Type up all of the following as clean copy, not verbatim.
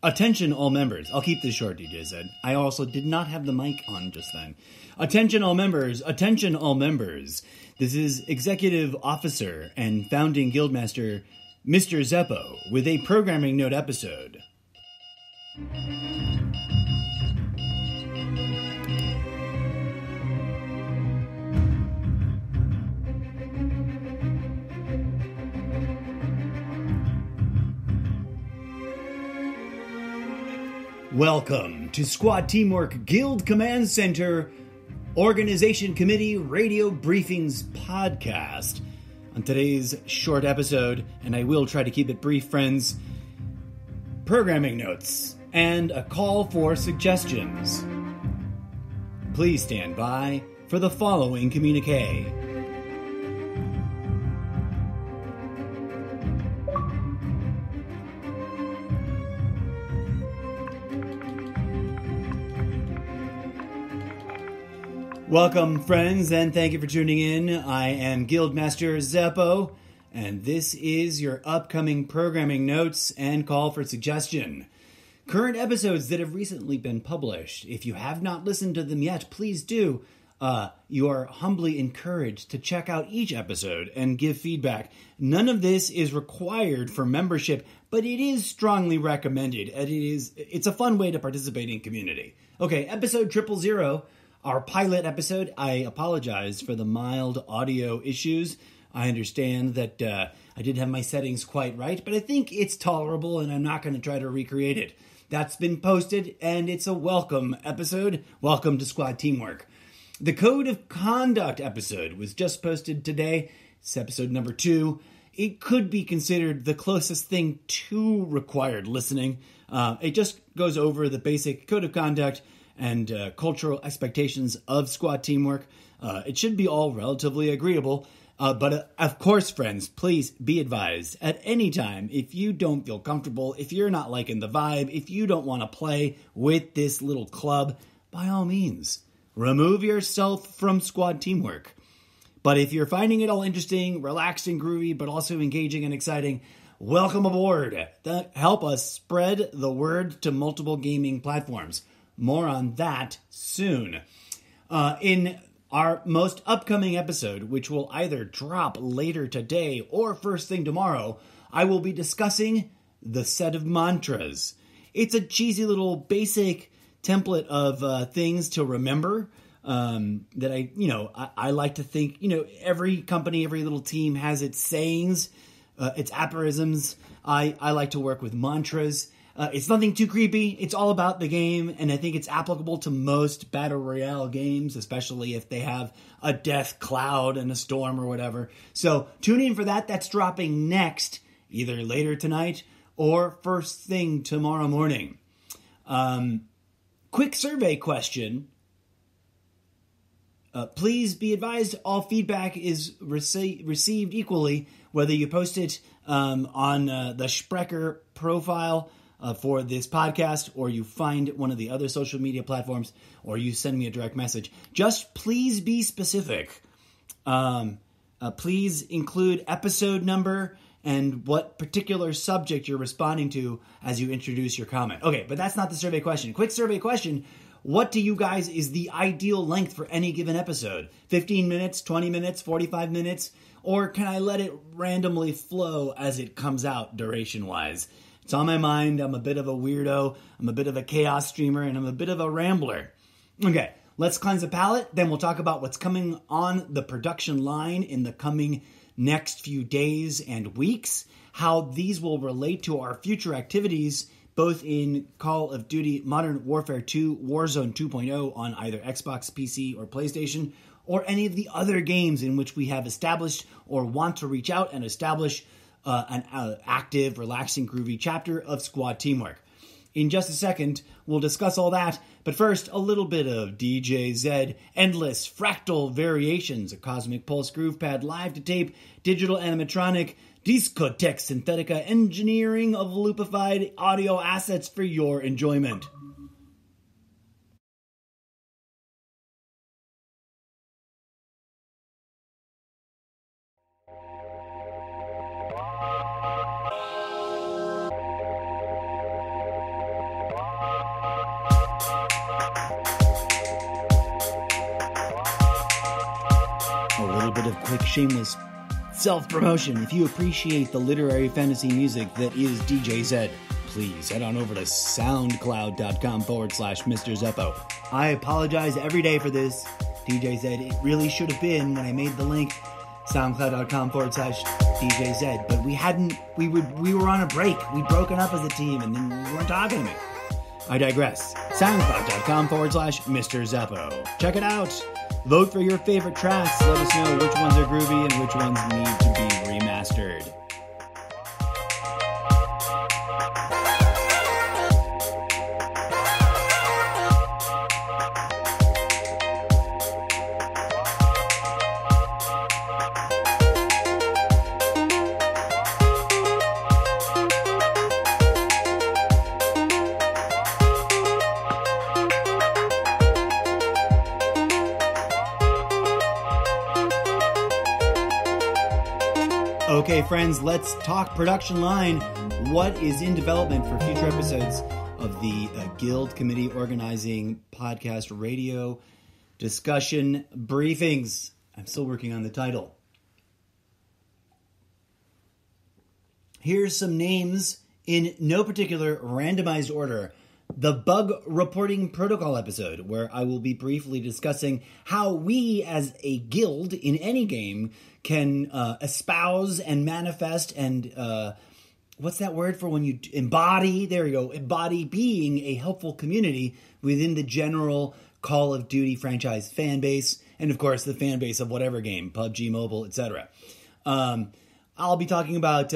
Attention all members. I'll keep this short, DJ Zed. I also did not have the mic on just then. Attention all members. Attention all members. This is Executive Officer and Founding Guildmaster Mr. Zeppo with a Programming Note episode. Welcome to SQUAD TeamWork Guild Command Center Organization Committee Radio Briefings Podcast. On today's short episode, and I will try to keep it brief, friends, programming notes and a call for suggestions. Please stand by for the following communique. Welcome, friends, and thank you for tuning in. I am Guildmaster Zeppo, and this is your upcoming programming notes and call for suggestion. Current episodes that have recently been published. If you have not listened to them yet, please do. You are humbly encouraged to check out each episode and give feedback. None of this is required for membership, but it is strongly recommended, and it's a fun way to participate in community. Okay, episode 000. Our pilot episode. I apologize for the mild audio issues. I understand that I didn't have my settings quite right, but I think it's tolerable and I'm not going to try to recreate it. That's been posted and it's a welcome episode. Welcome to SQUAD TeamWork. The Code of Conduct episode was just posted today. It's episode number 2. It could be considered the closest thing to required listening. It just goes over the basic code of conduct and cultural expectations of SQUAD TeamWork. It should be all relatively agreeable. But of course, friends, please be advised at any time, if you don't feel comfortable, if you're not liking the vibe, if you don't want to play with this little club, by all means, remove yourself from SQUAD TeamWork. But if you're finding it all interesting, relaxed and groovy, but also engaging and exciting, welcome aboard. Help us spread the word to multiple gaming platforms. More on that soon. In our most upcoming episode, which will either drop later today or first thing tomorrow, I will be discussing the set of mantras. It's a cheesy little basic template of things to remember that I like to think, every company, every little team has its sayings, its aphorisms. I like to work with mantras. It's nothing too creepy. It's all about the game, and I think it's applicable to most Battle Royale games, especially if they have a death cloud and a storm or whatever. So tune in for that. That's dropping next, either later tonight or first thing tomorrow morning. Quick survey question. Please be advised all feedback is received equally, whether you post it on the Spreaker profile for this podcast, or you find one of the other social media platforms, or you send me a direct message. Just please be specific. Please include episode number and what particular subject you're responding to as you introduce your comment. Okay, but that's not the survey question. Quick survey question. What to you guys is the ideal length for any given episode? 15 minutes, 20 minutes, 45 minutes? Or can I let it randomly flow as it comes out duration-wise? It's on my mind. I'm a bit of a weirdo. I'm a bit of a chaos streamer, and I'm a bit of a rambler. Okay, let's cleanse the palate. Then we'll talk about what's coming on the production line in the coming next few days and weeks, how these will relate to our future activities, both in Call of Duty Modern Warfare 2, Warzone 2.0 on either Xbox, PC, or PlayStation, or any of the other games in which we have established or want to reach out and establish an active, relaxing, groovy chapter of SQUAD TeamWork. In just a second, we'll discuss all that, but first, a little bit of DJ Zed, Endless Fractal Variations, a Cosmic Pulse Groove Pad, Live to Tape, Digital Animatronic, Discotech Synthetica, Engineering of Loopified Audio Assets for your enjoyment. bit of quick shameless self-promotion. If you appreciate the literary fantasy music that is DJ Zed, please head on over to soundcloud.com/Mr. Zeppo. I apologize every day for this. DJ Zed, it really should have been, when I made the link, soundcloud.com/DJ Zed, but we were on a break. We'd broken up as a team and then you weren't talking to me. I digress. SoundCloud.com/Mr. Zeppo. Check it out. Vote for your favorite tracks. Let us know which ones are groovy and which ones need to be remastered. Okay, friends, let's talk production line. What is in development for future episodes of the Guild Committee Organizing Podcast Radio Discussion Briefings? I'm still working on the title. Here's some names in no particular randomized order. The Bug Reporting Protocol episode, where I will be briefly discussing how we as a guild in any game can espouse and manifest and, what's that word for when you embody, there you go, embody being a helpful community within the general Call of Duty franchise fan base, and of course the fan base of whatever game, PUBG Mobile, etc. I'll be talking about,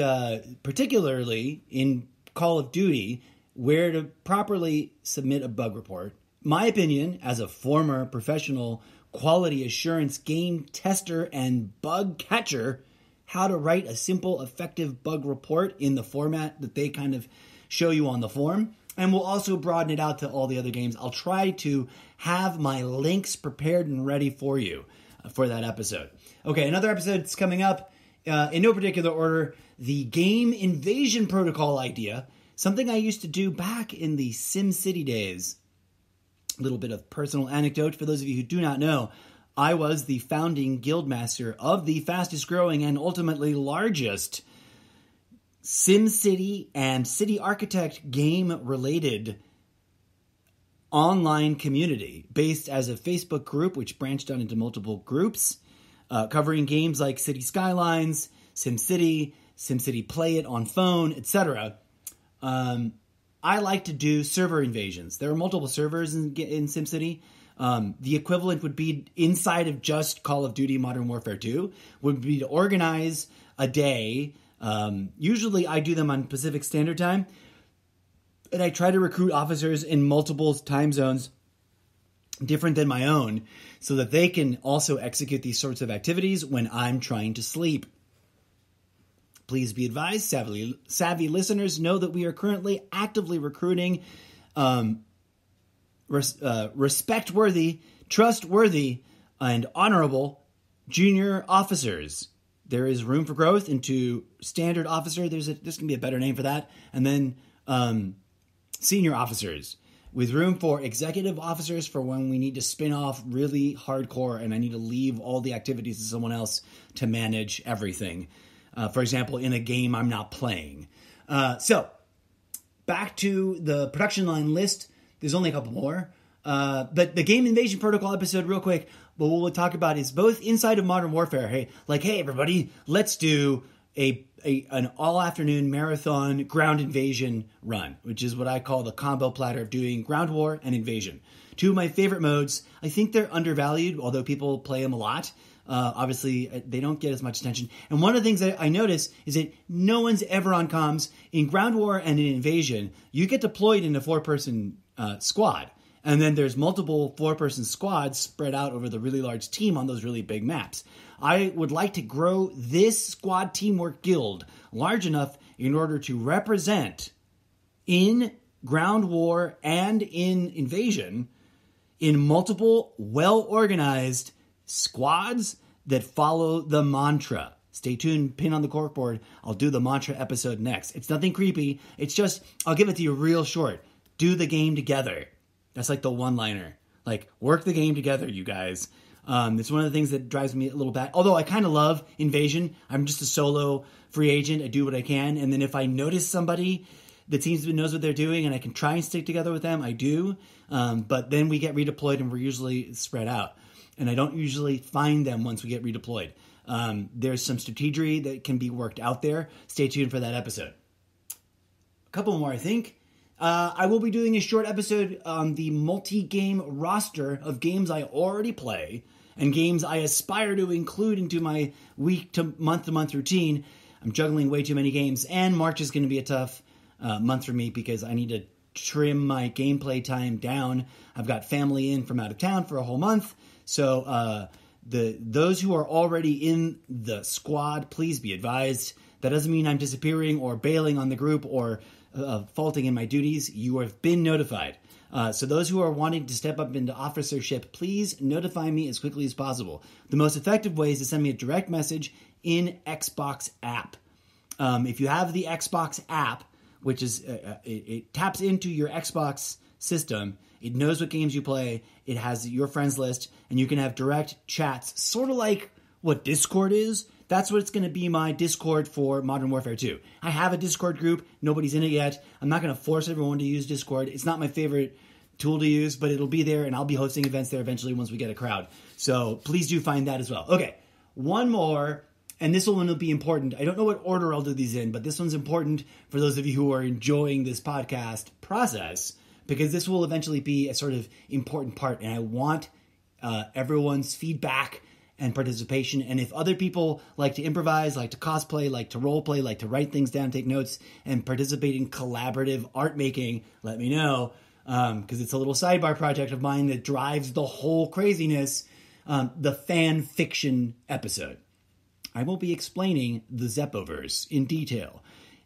particularly in Call of Duty, where to properly submit a bug report. My opinion as a former professional quality assurance game tester and bug catcher, how to write a simple, effective bug report in the format that they kind of show you on the form. And we'll also broaden it out to all the other games. I'll try to have my links prepared and ready for you for that episode. Okay, another episode that's coming up in no particular order, the Game Invasion Protocol idea. Something I used to do back in the SimCity days. A little bit of personal anecdote for those of you who do not know. I was the founding guildmaster of the fastest growing and ultimately largest SimCity and City Architect game related online community, based as a Facebook group which branched out into multiple groups, covering games like City Skylines, SimCity, SimCity Play It on phone, etc. I like to do server invasions. There are multiple servers in SimCity. The equivalent would be inside of just Call of Duty Modern Warfare 2 would be to organize a day. Usually I do them on Pacific Standard Time, and I try to recruit officers in multiple time zones different than my own so that they can also execute these sorts of activities when I'm trying to sleep. Please be advised, savvy listeners know that we are currently actively recruiting respect-worthy, trustworthy, and honorable junior officers. There is room for growth into standard officer. There's going to be a better name for that. And then senior officers, with room for executive officers for when we need to spin off really hardcore and I need to leave all the activities to someone else to manage everything. For example, in a game I'm not playing. So, back to the production line list. There's only a couple more. But the Game Invasion Protocol episode, real quick, but what we'll talk about is both inside of Modern Warfare. Hey, everybody, let's do an all-afternoon marathon ground invasion run, which is what I call the combo platter of doing ground war and invasion. Two of my favorite modes. I think they're undervalued, although people play them a lot. Obviously, they don't get as much attention. And one of the things that I notice is that no one's ever on comms. In ground war and in invasion, you get deployed in a four-person squad. And then there's multiple four-person squads spread out over the really large team on those really big maps. I would like to grow this Squad Teamwork Guild large enough in order to represent in ground war and in invasion in multiple well-organized squads that follow the mantra. Stay tuned, pin on the corkboard. I'll do the mantra episode next. It's nothing creepy. It's just, I'll give it to you real short. Do the game together. That's like the one-liner. Like, work the game together, you guys. It's one of the things that drives me a little bad. Although I kind of love Invasion. I'm just a solo free agent. I do what I can. And then if I notice somebody, the team knows what they're doing and I can try and stick together with them, I do. But then we get redeployed and we're usually spread out. And I don't usually find them once we get redeployed. There's some strategy that can be worked out there. Stay tuned for that episode. A couple more, I think. I will be doing a short episode on the multi-game roster of games I already play and games I aspire to include into my week-to-month routine. I'm juggling way too many games, and March is going to be a tough month for me because I need to trim my gameplay time down. I've got family in from out of town for a whole month, so those who are already in the squad, please be advised. That doesn't mean I'm disappearing or bailing on the group or faulting in my duties. You have been notified. So those who are wanting to step up into officership, please notify me as quickly as possible. The most effective way is to send me a direct message in Xbox app. If you have the Xbox app, which is it taps into your Xbox system, it knows what games you play, it has your friends list, and you can have direct chats, sort of like what Discord is. That's what it's going to be, my Discord for Modern Warfare 2. I have a Discord group. Nobody's in it yet. I'm not going to force everyone to use Discord. It's not my favorite tool to use, but it'll be there, and I'll be hosting events there eventually once we get a crowd. So please do find that as well. Okay, one more, and this one will be important. I don't know what order I'll do these in, but this one's important for those of you who are enjoying this podcast process, because this will eventually be a sort of important part, and I want everyone's feedback and participation. And if other people like to improvise, like to cosplay, like to roleplay, like to write things down, take notes, and participate in collaborative art making, let me know, because it's a little sidebar project of mine that drives the whole craziness, the fan fiction episode. I will be explaining the Zeppoverse in detail.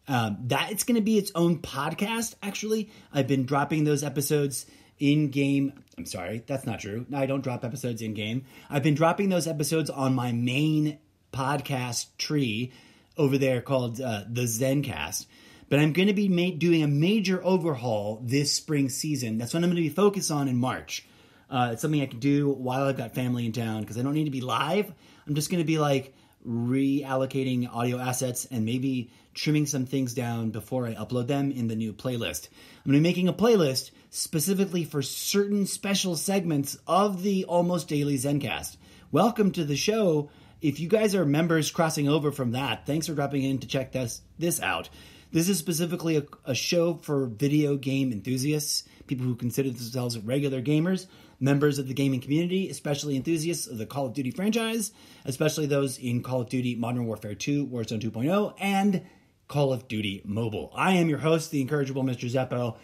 That it's going to be its own podcast, actually. I've been dropping those episodes in-game. I'm sorry, that's not true. I don't drop episodes in-game. I've been dropping those episodes on my main podcast tree over there called the Zencast. But I'm going to be doing a major overhaul this spring season. That's what I'm going to be focused on in March. It's something I can do while I've got family in town because I don't need to be live. I'm just going to be like reallocating audio assets and maybe trimming some things down before I upload them in the new playlist. I'm going to be making a playlist specifically for certain special segments of the Almost Daily Zencast. Welcome to the show. If you guys are members crossing over from that, thanks for dropping in to check this out. This is specifically a show for video game enthusiasts, people who consider themselves regular gamers, members of the gaming community, especially enthusiasts of the Call of Duty franchise, especially those in Call of Duty Modern Warfare 2, Warzone 2.0, and Call of Duty Mobile. I am your host, the incorrigible Mr. Zeppo.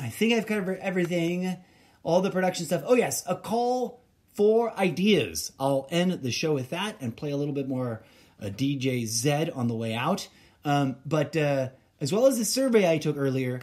I think I've covered everything, all the production stuff. Oh yes, a call for ideas. I'll end the show with that and play a little bit more DJ Zed on the way out. But as well as the survey I took earlier,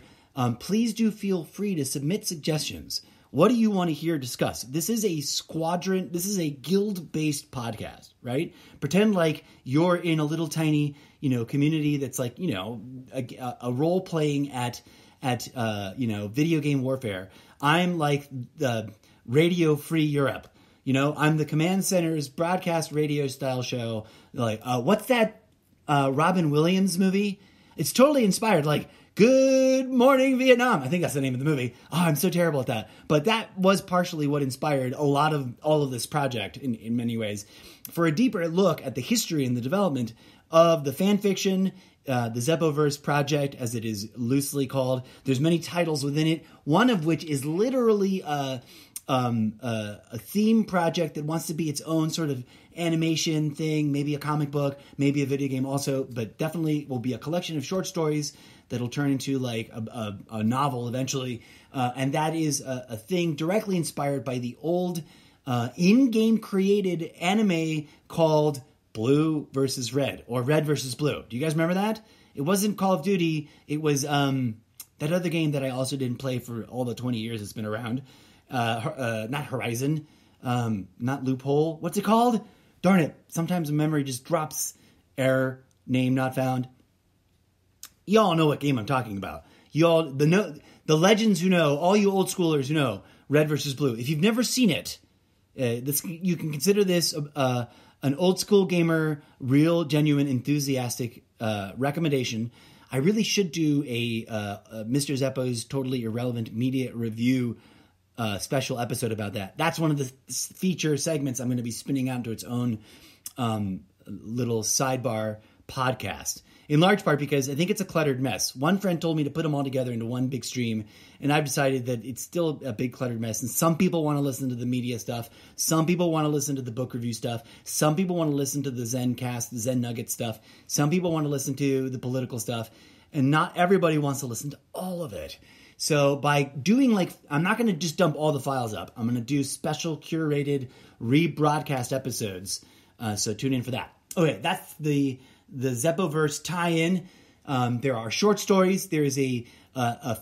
please do feel free to submit suggestions. What do you want to hear discussed? This is a squadron. This is a guild-based podcast, right? Pretend like you're in a little tiny, community that's like, a role playing at video game warfare. I'm like the Radio Free Europe. I'm the command center's broadcast radio style show. Like, what's that Robin Williams movie? It's totally inspired. Like, Good Morning Vietnam. I think that's the name of the movie. Oh, I'm so terrible at that. But that was partially what inspired a lot of all of this project in many ways. For a deeper look at the history and the development of the fanfiction, the Zeppoverse project, as it is loosely called. There's many titles within it, one of which is literally a theme project that wants to be its own sort of animation thing, maybe a comic book, maybe a video game also, but definitely will be a collection of short stories that'll turn into like a novel eventually. And that is a thing directly inspired by the old in-game created anime called Blue versus Red, or Red versus Blue. Do you guys remember that? It wasn't Call of Duty. It was that other game that I also didn't play for all the 20 years it's been around. Not Horizon, not Loophole. What's it called? Darn it. Sometimes memory just drops. Error. Name not found. Y'all know what game I'm talking about. Y'all, the legends who know, all you old schoolers who know, Red versus Blue. If you've never seen it, This you can consider this an old school gamer, real, genuine, enthusiastic recommendation. I really should do a Mr. Zeppo's Totally Irrelevant Media Review special episode about that. That's one of the feature segments I'm going to be spinning out into its own little sidebar podcast, in large part because I think it's a cluttered mess. One friend told me to put them all together into one big stream, and I've decided that it's still a big cluttered mess. And some people want to listen to the media stuff. Some people want to listen to the book review stuff. Some people want to listen to the Zencast, the Zen Nugget stuff. Some people want to listen to the political stuff. And not everybody wants to listen to all of it. So by doing I'm not going to just dump all the files up. I'm going to do special curated rebroadcast episodes. So tune in for that. Okay, that's the Zeppoverse tie-in. There are short stories. There is a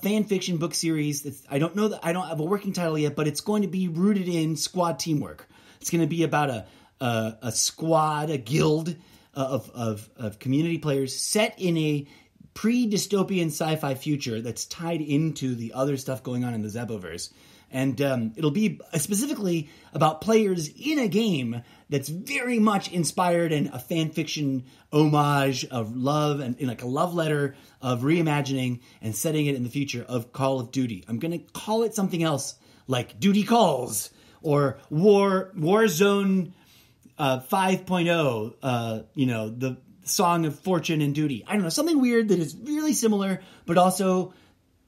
fan fiction book series. I don't have a working title yet, but it's going to be rooted in squad teamwork. It's going to be about a squad, a guild of community players set in a pre-dystopian sci-fi future that's tied into the other stuff going on in the Zeppoverse. And it'll be specifically about players in a game that's very much inspired in a fan fiction homage of love and in like a love letter of reimagining and setting it in the future of Call of Duty. I'm going to call it something else like Duty Calls or Warzone 5.0, the Song of Fortune and Duty. I don't know, something weird that is really similar, but also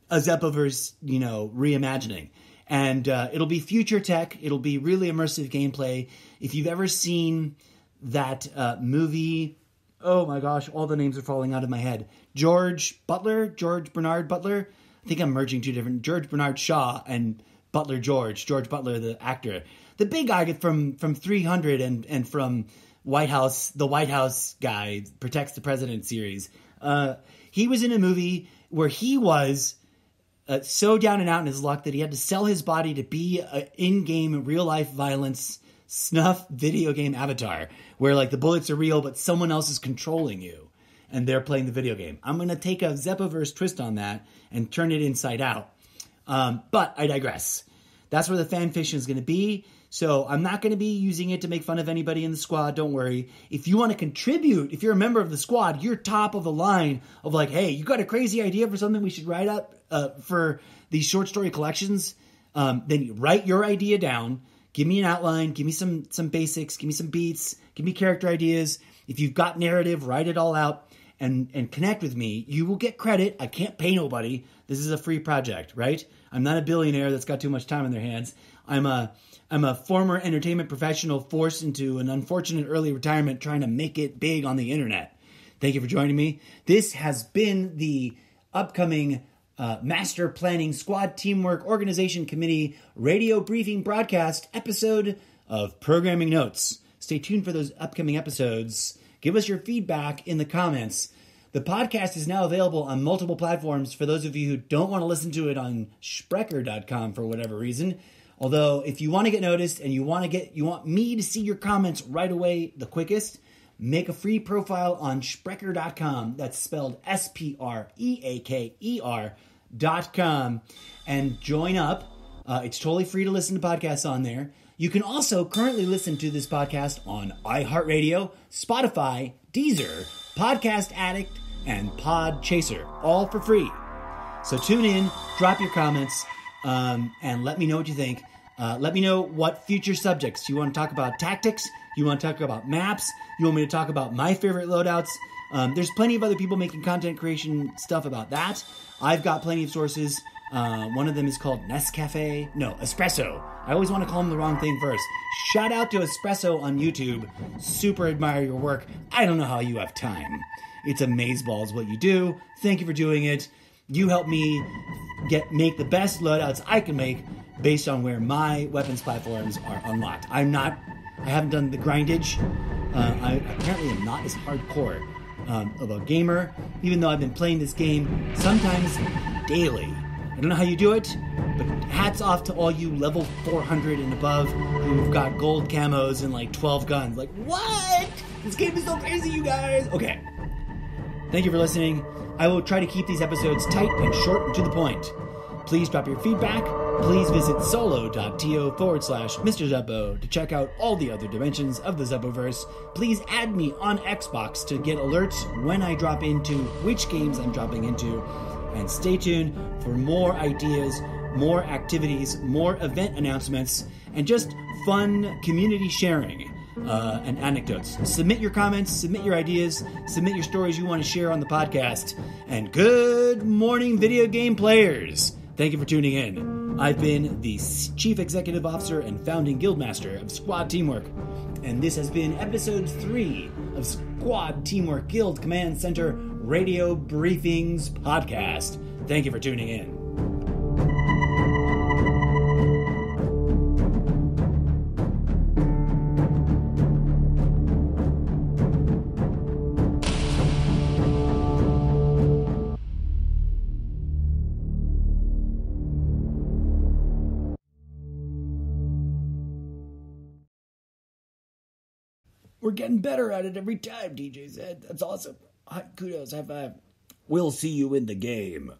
a Zeppoverse, reimagining. And it'll be future tech. It'll be really immersive gameplay. If you've ever seen that movie, oh my gosh, all the names are falling out of my head. George Bernard Butler. I think I'm merging two different, George Bernard Shaw and Butler George Butler, the actor. The big guy from 300 and from White House, the White House guy, Protects the President series. He was in a movie where he was so down and out in his luck that he had to sell his body to be an in-game, real-life violence snuff video game avatar, where the bullets are real, but someone else is controlling you, and they're playing the video game. I'm going to take a Zeppoverse twist on that and turn it inside out. But I digress. That's where the fan fiction is going to be. So I'm not going to be using it to make fun of anybody in the squad. Don't worry. If you want to contribute, if you're a member of the squad, you're top of the line of hey, you got a crazy idea for something we should write up for these short story collections. Then you write your idea down. Give me an outline. Give me some basics. Give me some beats. Give me character ideas. If you've got narrative, write it all out and connect with me. You will get credit. I can't pay nobody. This is a free project, right? I'm not a billionaire that's got too much time on their hands. I'm a former entertainment professional forced into an unfortunate early retirement trying to make it big on the internet. Thank you for joining me. This has been the upcoming Master Planning Squad Teamwork Organization Committee Radio Briefing Broadcast episode of Programming Notes. Stay tuned for those upcoming episodes. Give us your feedback in the comments. The podcast is now available on multiple platforms for those of you who don't want to listen to it on Spreaker.com for whatever reason. Although, if you want to get noticed and you want me to see your comments right away the quickest, make a free profile on Spreaker.com. That's spelled Spreaker.com. And join up. It's totally free to listen to podcasts on there. You can also currently listen to this podcast on iHeartRadio, Spotify, Deezer, Podcast Addict, and Pod Chaser, all for free. So tune in, drop your comments, and let me know what you think. Let me know what future subjects. You want to talk about tactics? You want to talk about maps? You want me to talk about my favorite loadouts? There's plenty of other people making content creation stuff about that. I've got plenty of sources. One of them is called Espresso. I always want to call them the wrong thing first. Shout out to Espresso on YouTube. Super admire your work. I don't know how you have time. It's amazeballs what you do. Thank you for doing it. You help me make the best loadouts I can make based on where my weapons platforms are unlocked. I haven't done the grindage. I apparently am not as hardcore of a gamer, even though I've been playing this game sometimes daily. I don't know how you do it, but hats off to all you level 400 and above who've got gold camos and 12 guns. What? This game is so crazy, you guys. Okay. Thank you for listening. I will try to keep these episodes tight and short and to the point. Please drop your feedback. Please visit solo.to/Mr. Zeppo to check out all the other dimensions of the Zeppoverse. Please add me on Xbox to get alerts when I drop into which games I'm dropping into. And stay tuned for more ideas, more activities, more event announcements, and just fun community sharing and anecdotes. Submit your comments, submit your ideas, submit your stories you want to share on the podcast. And good morning, video game players. Thank you for tuning in. I've been the Chief Executive Officer and founding Guildmaster of SQUAD TeamWork, and this has been Episode 3 of SQUAD TeamWork Guild Command Center Radio Briefings Podcast. Thank you for tuning in. We're getting better at it every time, DJ Zed. That's awesome. Kudos, high five. We'll see you in the game.